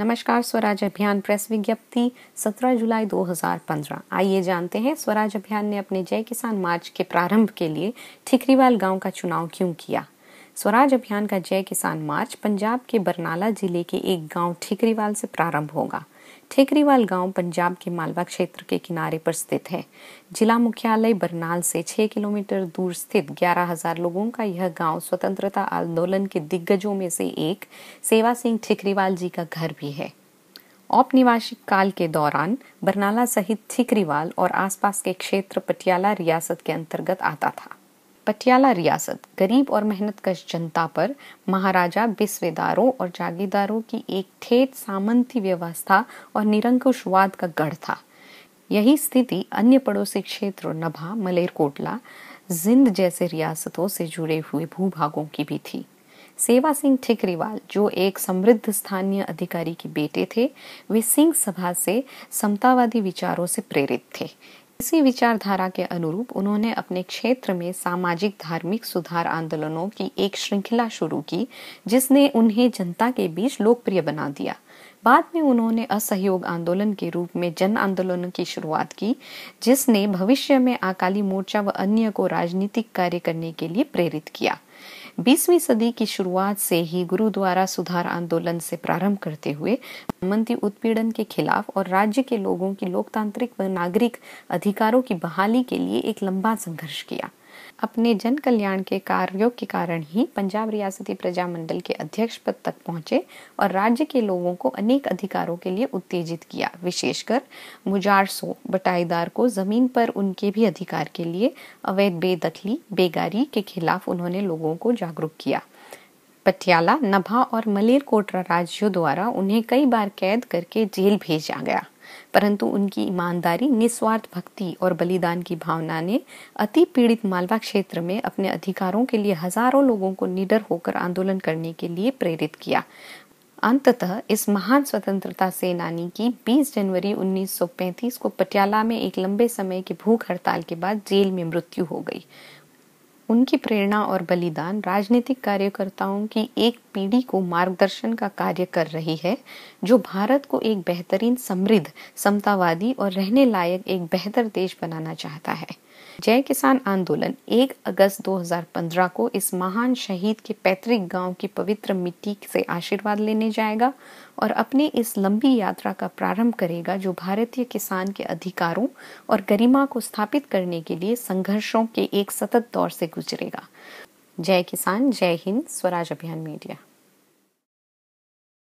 नमस्कार। स्वराज अभियान प्रेस विज्ञप्ति 17 जुलाई 2015। आइए जानते हैं स्वराज अभियान ने अपने जय किसान मार्च के प्रारंभ के लिए ठिक्रिवाल गांव का चुनाव क्यों किया। स्वराज अभियान का जय किसान मार्च पंजाब के बरनाला जिले के एक गांव ठिक्रिवाल से प्रारंभ होगा। ठिक्रिवाल गांव पंजाब के मालवा क्षेत्र के किनारे पर स्थित है। जिला मुख्यालय बरनाल से 6 किलोमीटर दूर स्थित 11,000 लोगों का यह गांव स्वतंत्रता आंदोलन के दिग्गजों में से एक सेवा सिंह ठिक्रिवाल जी का घर भी है। औपनिवेशिक काल के दौरान बरनाला सहित ठिक्रिवाल और आसपास के क्षेत्र पटियाला रियासत के अंतर्गत आता था। पटियाला रियासत गरीब और मेहनतकश जनता पर महाराजा, बिस्वेदारों और जागीरदारों की एक ठेठ सामंती व्यवस्था और निरंकुशवाद का गढ़ था। यही स्थिति अन्य पड़ोसी क्षेत्रों नभा, मलेरकोटला, जिंद जैसे रियासतों से जुड़े हुए भूभागों की भी थी। सेवा सिंह ठिक्रिवाल, जो एक समृद्ध स्थानीय अधिकारी के बेटे थे, वे सिंह सभा से समतावादी विचारों से प्रेरित थे। इसी विचारधारा के अनुरूप उन्होंने अपने क्षेत्र में सामाजिक धार्मिक सुधार आंदोलनों की एक श्रृंखला शुरू की, जिसने उन्हें जनता के बीच लोकप्रिय बना दिया। बाद में उन्होंने असहयोग आंदोलन के रूप में जन आंदोलन की शुरुआत की, जिसने भविष्य में अकाली मोर्चा व अन्य को राजनीतिक कार्य करने के लिए प्रेरित किया। 20वीं सदी की शुरुआत से ही गुरुद्वारा सुधार आंदोलन से प्रारंभ करते हुए सामंती उत्पीड़न के खिलाफ और राज्य के लोगों की लोकतांत्रिक व नागरिक अधिकारों की बहाली के लिए एक लंबा संघर्ष किया। अपने जन कल्याण के कार्यों के कारण ही पंजाब रियासती प्रजा मंडल के अध्यक्ष पद तक पहुंचे और राज्य के लोगों को अनेक अधिकारों के लिए उत्तेजित किया, विशेषकर मुजारसों, बटाईदार को जमीन पर उनके भी अधिकार के लिए अवैध बेदखली, बेगारी के खिलाफ उन्होंने लोगों को जागरूक किया। पटियाला, नभा और मलेरकोटला राज्यों द्वारा उन्हें कई बार कैद करके जेल भेजा गया, परंतु उनकी ईमानदारी, निस्वार्थ भक्ति और बलिदान की भावना ने अति पीड़ित मालवा क्षेत्र में अपने अधिकारों के लिए हजारों लोगों को निडर होकर आंदोलन करने के लिए प्रेरित किया। अंततः इस महान स्वतंत्रता सेनानी की 20 जनवरी 1935 को पटियाला में एक लंबे समय की भूख हड़ताल के बाद जेल में मृत्यु हो गई। उनकी प्रेरणा और बलिदान राजनीतिक कार्यकर्ताओं की एक पीढ़ी को मार्गदर्शन का कार्य कर रही है, जो भारत को एक बेहतरीन, समृद्ध, समतावादी और रहने लायक एक बेहतर देश बनाना चाहता है। जय किसान आंदोलन 1 अगस्त 2015 को इस महान शहीद के पैतृक गांव की पवित्र मिट्टी से आशीर्वाद लेने जाएगा और अपने इस लंबी यात्रा का प्रारंभ करेगा, जो भारतीय किसान के अधिकारों और गरिमा को स्थापित करने के लिए संघर्षों के एक सतत दौर से गुजरेगा। जय किसान, जय हिंद। स्वराज अभियान मीडिया।